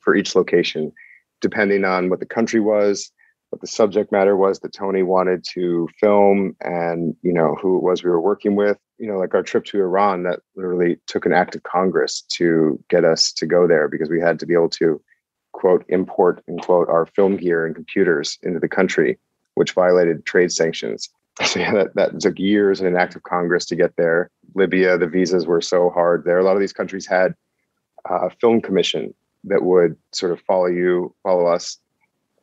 for each location, depending on what the country was, what the subject matter was that Tony wanted to film, and, you know, who it was we were working with. You know, like our trip to Iran, that literally took an act of Congress to get us to go there because we had to be able to, quote, import, unquote, our film gear and computers into the country, which violated trade sanctions. So yeah, that, that took years and an act of Congress to get there. Libya, the visas were so hard there. A lot of these countries had a film commission that would sort of follow you, follow us,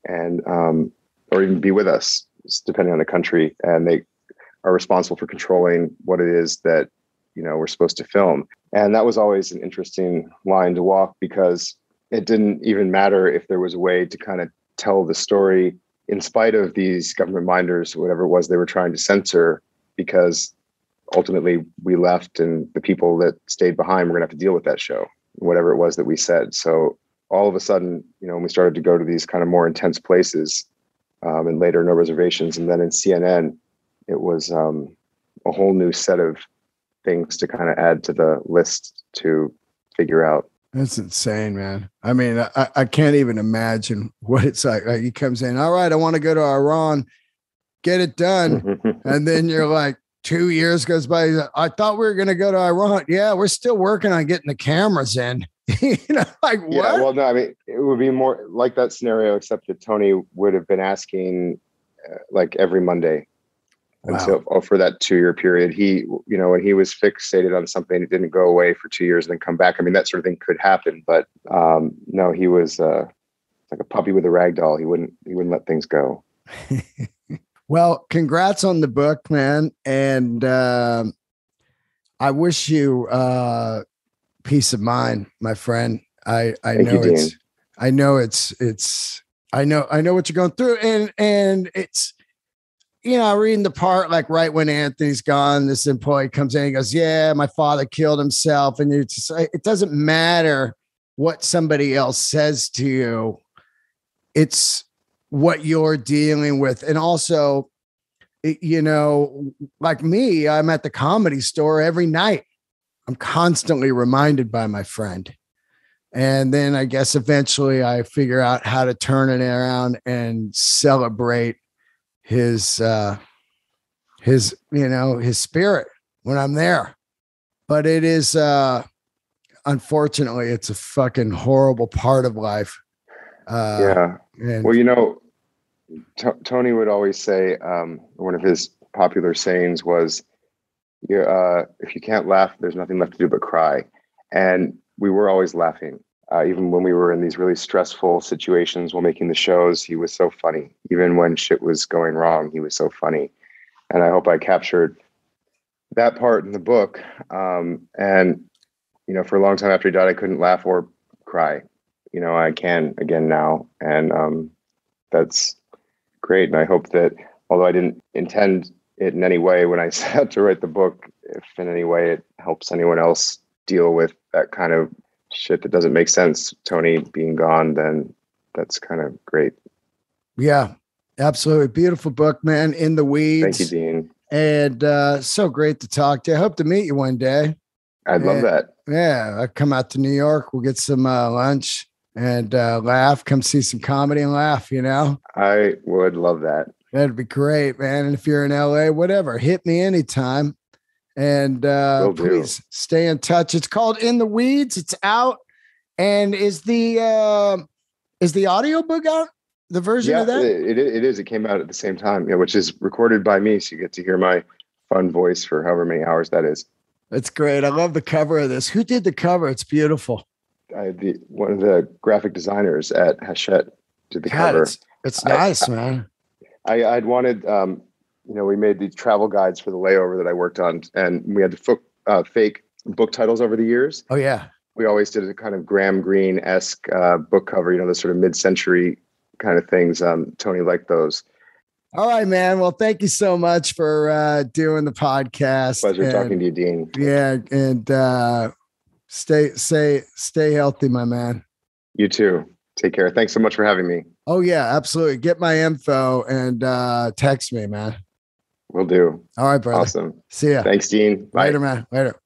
and um, or even be with us, depending on the country. And they are responsible for controlling what it is that, you know, we're supposed to film. And that was always an interesting line to walk because it didn't even matter if there was a way to kind of tell the story in spite of these government minders, whatever it was they were trying to censor, because ultimately we left and the people that stayed behind were going to have to deal with that show, whatever it was that we said. So all of a sudden, you know, when we started to go to these kind of more intense places, um, and later No Reservations, and then in C N N, it was um, a whole new set of things to kind of add to the list to figure out. That's insane, man. I mean, I, I can't even imagine what it's like. Like he comes in, all right, I want to go to Iran, get it done. And then you're like, two years goes by. Like, I thought we were going to go to Iran. Yeah, we're still working on getting the cameras in. You know, like what? Yeah, well, no, I mean, it would be more like that scenario, except that Tony would have been asking uh, like every Monday. Wow. And so oh, for that two year period, he, you know, when he was fixated on something, it didn't go away for two years and then come back. I mean, that sort of thing could happen, but um, no, he was uh, like a puppy with a rag doll. He wouldn't, he wouldn't let things go. Well, congrats on the book, man. And uh, I wish you, uh, peace of mind, my friend. I, I know it's, I know it's, it's, I know, I know what you're going through, and, and it's, you know, reading the part, like right when Anthony's gone, this employee comes in and goes, yeah, my father killed himself. And it's just, it doesn't matter what somebody else says to you. It's what you're dealing with. And also, it, you know, like me, I'm at the Comedy Store every night. I'm constantly reminded by my friend. And then I guess eventually I figure out how to turn it around and celebrate his, uh, his, you know, his spirit when I'm there. But it is, uh, unfortunately, it's a fucking horrible part of life. Uh, yeah. And well, you know, T- Tony would always say, um, one of his popular sayings was, you, uh, if you can't laugh, there's nothing left to do but cry. And we were always laughing. Uh, even when we were in these really stressful situations while making the shows, he was so funny. Even when shit was going wrong, he was so funny. And I hope I captured that part in the book. Um, and, you know, for a long time after he died, I couldn't laugh or cry. You know, I can again now. And um, that's great. And I hope that, although I didn't intend it in any way when I set to write the book, if in any way it helps anyone else deal with that kind of shit that doesn't make sense, Tony being gone, then that's kind of great. Yeah, absolutely. Beautiful book, man. In the Weeds. Thank you, Dean. And uh, so great to talk to you. I hope to meet you one day. I'd and, love that. Yeah, I come out to New York. We'll get some uh, lunch and uh, laugh. Come see some comedy and laugh, you know? I would love that. That'd be great, man. And if you're in L A, whatever, hit me anytime. And uh, please stay in touch. It's called In the Weeds. It's out. And is the uh, is the audiobook out? The version yeah, of that? It, it is. It came out at the same time, yeah, which is recorded by me. So you get to hear my fun voice for however many hours that is. That's great. I love the cover of this. Who did the cover? It's beautiful. I, the, one of the graphic designers at Hachette did the God, cover. It's, it's nice, I, man. I, I'd wanted... Um, You know, we made these travel guides for the layover that I worked on, and we had to fo- uh, fake book titles over the years. Oh, yeah. We always did a kind of Graham Greene-esque uh, book cover, you know, the sort of mid-century kind of things. Um, Tony liked those. All right, man. Well, thank you so much for uh, doing the podcast. Pleasure and, talking to you, Dean. Yeah, and uh, stay, stay, stay healthy, my man. You too. Take care. Thanks so much for having me. Oh, yeah, absolutely. Get my info and uh, text me, man. Will do. All right, brother. Awesome. See ya. Thanks, Dean. Bye. Later, man. Later.